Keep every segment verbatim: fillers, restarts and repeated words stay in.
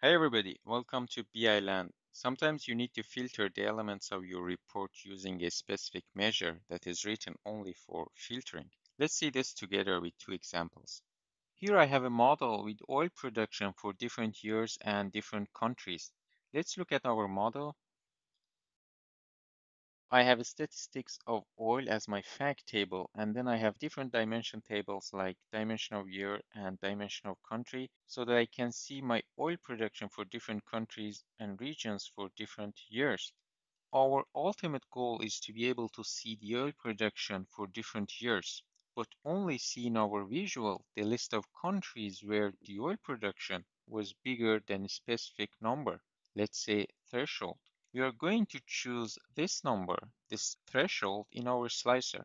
Hey everybody, welcome to B I Land. Sometimes you need to filter the elements of your report using a specific measure that is written only for filtering. Let's see this together with two examples. Here I have a model with oil production for different years and different countries. Let's look at our model. I have statistics of oil as my fact table, and then I have different dimension tables like dimension of year and dimension of country so that I can see my oil production for different countries and regions for different years. Our ultimate goal is to be able to see the oil production for different years, but only see in our visual the list of countries where the oil production was bigger than a specific number, let's say threshold. We are going to choose this number, this threshold, in our slicer.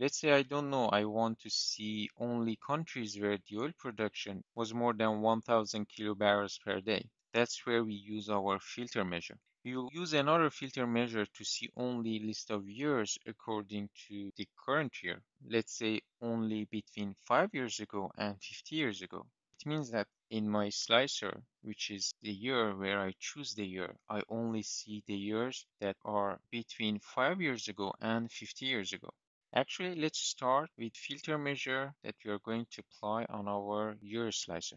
Let's say I don't know, I want to see only countries where the oil production was more than one thousand kilobarrels per day. That's where we use our filter measure. We will use another filter measure to see only list of years according to the current year. Let's say only between five years ago and fifty years ago. It means that in my slicer, which is the year where I choose the year, I only see the years that are between five years ago and fifty years ago. Actually, let's start with filter measure that we are going to apply on our year slicer.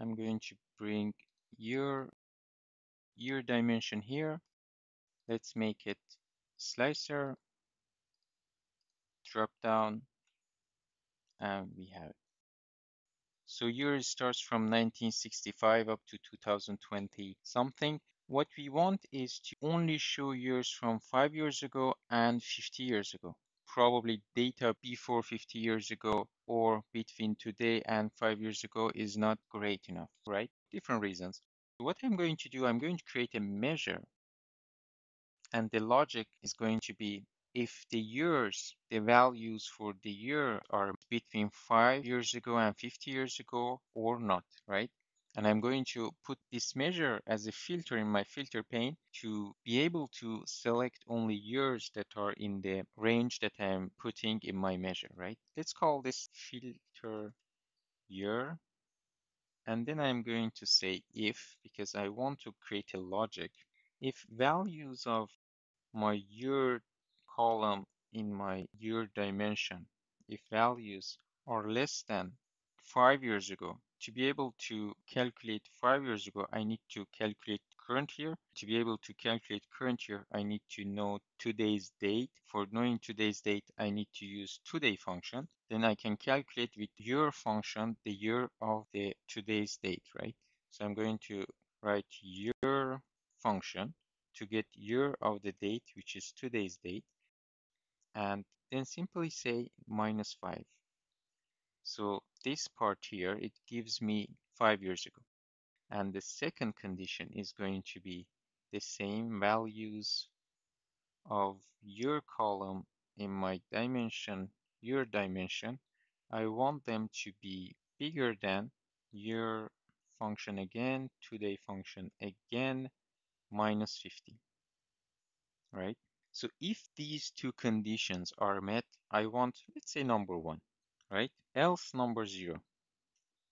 I'm going to bring year, year dimension here. Let's make it slicer, drop down, and we have it. So year starts from nineteen sixty-five up to two thousand twenty something. What we want is to only show years from five years ago and fifty years ago. Probably data before fifty years ago or between today and five years ago is not great enough, right? Different reasons. What I'm going to do, I'm going to create a measure. And the logic is going to be, if the years, the values for the year are between five years ago and fifty years ago or not, right? And I'm going to put this measure as a filter in my filter pane to be able to select only years that are in the range that I'm putting in my measure, right? Let's call this filter year. And then I'm going to say if, because I want to create a logic. If values of my year column in my year dimension, if values are less than five years ago, to be able to calculate five years ago, I need to calculate current year. To be able to calculate current year, I need to know today's date. For knowing today's date, I need to use today function. Then I can calculate with year function the year of the today's date, right? So I'm going to write year function to get year of the date, which is today's date. And then simply say minus five. So this part here, it gives me five years ago. And the second condition is going to be the same values of year column in my dimension, year dimension. I want them to be bigger than year function again, today function again, minus fifty, right? So if these two conditions are met, I want, let's say, number one, right? Else number zero.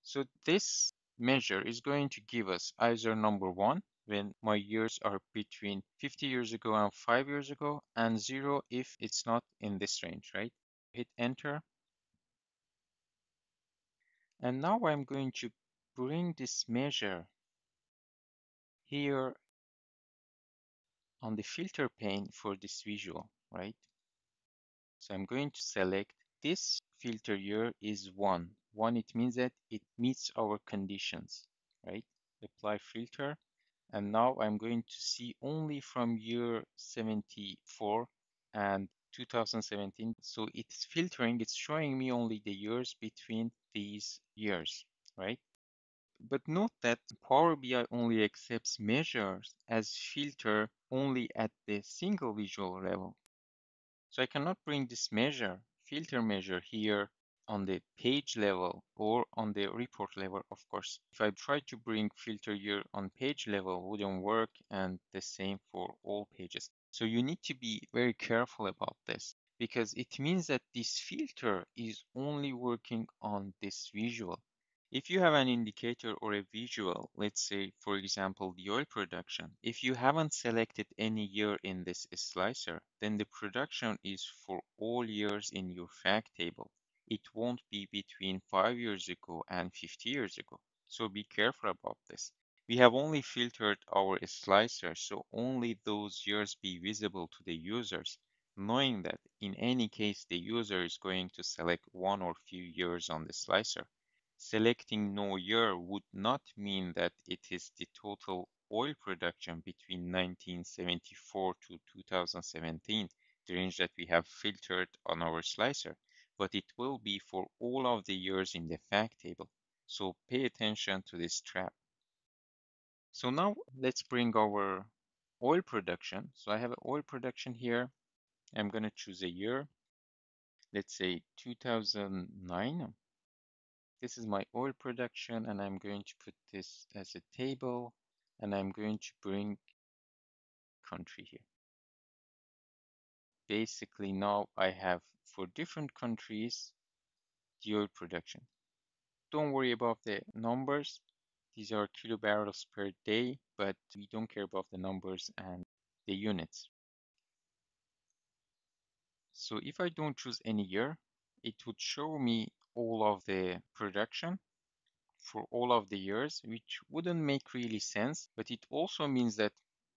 So this measure is going to give us either number one, when my years are between fifty years ago and five years ago, and zero if it's not in this range, right? Hit enter. And now I'm going to bring this measure here on the filter pane for this visual, right? So I'm going to select this filter year is one. One, it means that it meets our conditions, right? Apply filter. And now I'm going to see only from year seventy-four and two thousand seventeen. So it's filtering, it's showing me only the years between these years, right? But note that Power B I only accepts measures as filter only at the single visual level. So I cannot bring this measure, filter measure, here on the page level or on the report level, of course. If I try to bring filter year on page level, it wouldn't work, and the same for all pages. So you need to be very careful about this, because it means that this filter is only working on this visual. If you have an indicator or a visual, let's say, for example, the oil production, if you haven't selected any year in this slicer, then the production is for all years in your fact table. It won't be between five years ago and fifty years ago. So be careful about this. We have only filtered our slicer, so only those years be visible to the users, knowing that in any case the user is going to select one or few years on the slicer. Selecting no year would not mean that it is the total oil production between nineteen seventy-four to two thousand seventeen, the range that we have filtered on our slicer, but it will be for all of the years in the fact table. So pay attention to this trap. So now let's bring our oil production. So I have an oil production here. I'm going to choose a year. Let's say two thousand nine. This is my oil production, and I'm going to put this as a table, and I'm going to bring country here. Basically now I have for different countries the oil production. Don't worry about the numbers. These are kilobarrels per day, but we don't care about the numbers and the units. So if I don't choose any year, it would show me all of the production for all of the years, which wouldn't make really sense, but it also means that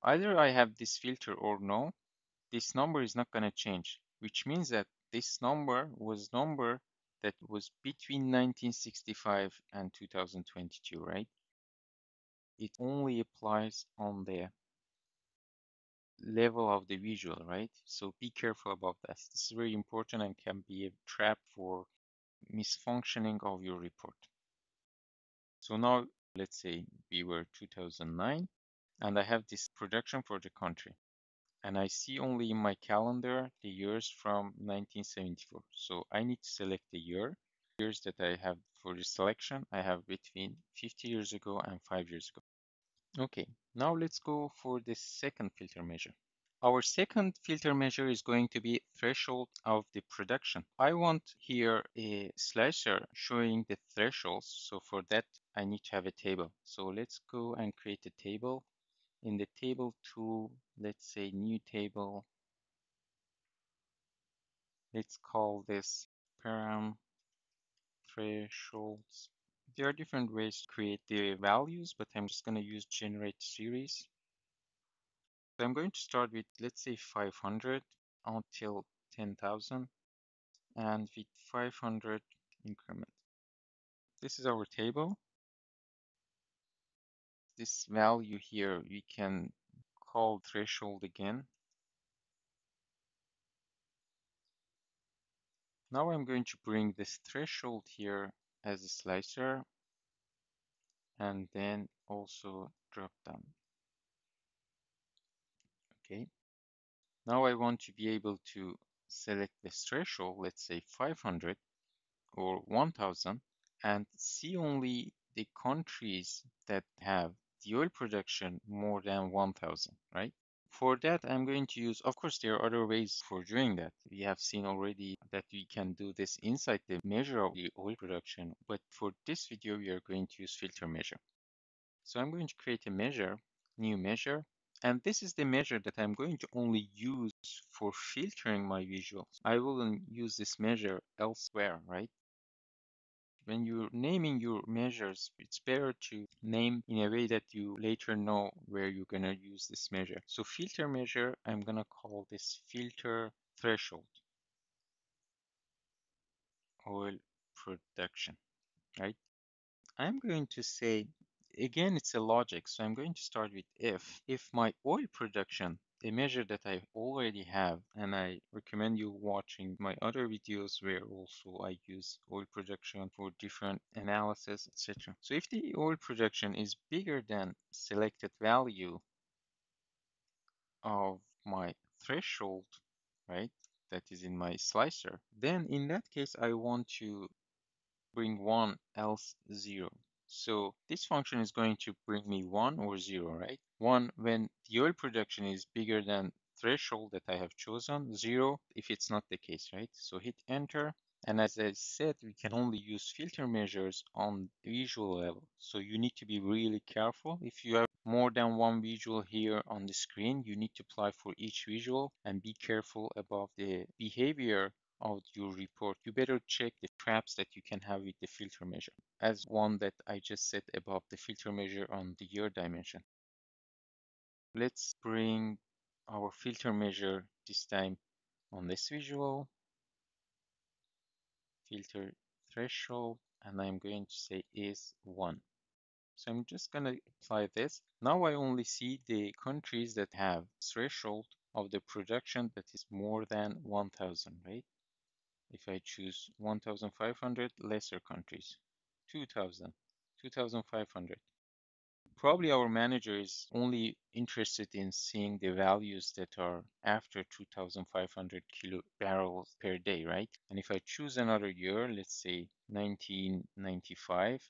either I have this filter or no, this number is not going to change, which means that this number was number that was between nineteen sixty-five and two thousand twenty-two, right? It only applies on the level of the visual, right? So be careful about this. This is very important and can be a trap for misfunctioning of your report. So now let's say we were two thousand nine, and I have this production for the country, and I see only in my calendar the years from nineteen seventy-four. So I need to select the year. Years that I have for the selection, I have between fifty years ago and five years ago. Okay, now let's go for the second filter measure. Our second filter measure is going to be threshold of the production. I want here a slicer showing the thresholds. So for that, I need to have a table. So let's go and create a table. In the table tool, let's say new table. Let's call this param thresholds. There are different ways to create the values, but I'm just going to use generate series. So I'm going to start with, let's say, five hundred until ten thousand, and with five hundred increment. This is our table. This value here, we can call threshold again. Now I'm going to bring this threshold here as a slicer, and then also drop down. Okay, now I want to be able to select this threshold, let's say five hundred or one thousand, and see only the countries that have the oil production more than one thousand, right? For that, I'm going to use, of course, there are other ways for doing that. We have seen already that we can do this inside the measure of the oil production, but for this video, we are going to use filter measure. So I'm going to create a measure, new measure, and this is the measure that I'm going to only use for filtering my visuals. I wouldn't use this measure elsewhere, right? When you're naming your measures, it's better to name in a way that you later know where you're going to use this measure. So filter measure, I'm going to call this filter threshold oil production, right? I'm going to say, again, it's a logic. So I'm going to start with if. If my oil production, a measure that I already have, and I recommend you watching my other videos where also I use oil production for different analysis, et cetera. So if the oil production is bigger than selected value of my threshold, right, that is in my slicer, then in that case, I want to bring one else zero. So this function is going to bring me one or zero, right? One when the oil production is bigger than threshold that I have chosen, zero if it's not the case, right? So hit enter, And as I said, we can only use filter measures on the visual level. So you need to be really careful. If you have more than one visual here on the screen, you need to apply for each visual and be careful about the behavior of your report. You better check the traps that you can have with the filter measure, as one that I just said about the filter measure on the year dimension. Let's bring our filter measure this time on this visual, filter threshold, and I'm going to say is one. So I'm just going to apply this. Now I only see the countries that have threshold of the production that is more than one thousand, right? If I choose one thousand five hundred, lesser countries, two thousand, two thousand five hundred. Probably our manager is only interested in seeing the values that are after two thousand five hundred kilo barrels per day, right? And if I choose another year, let's say nineteen ninety-five,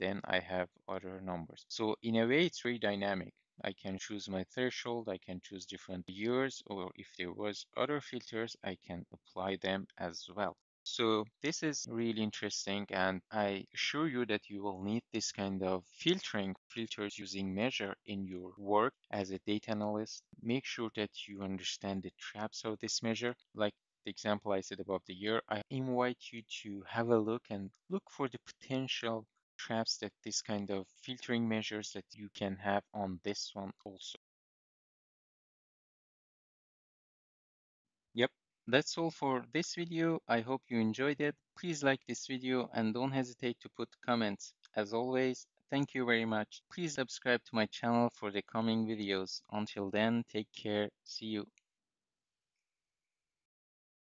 then I have other numbers. So in a way, it's very dynamic. I can choose my threshold, I can choose different years, or if there was other filters, I can apply them as well. So this is really interesting, and I assure you that you will need this kind of filtering filters using measure in your work as a data analyst. Make sure that you understand the traps of this measure. Like the example I said about the year, I invite you to have a look and look for the potential traps that this kind of filtering measures that you can have on this one also. Yep, that's all for this video. I hope you enjoyed it. Please like this video and don't hesitate to put comments. As always, thank you very much. Please subscribe to my channel for the coming videos. Until then, take care. See you.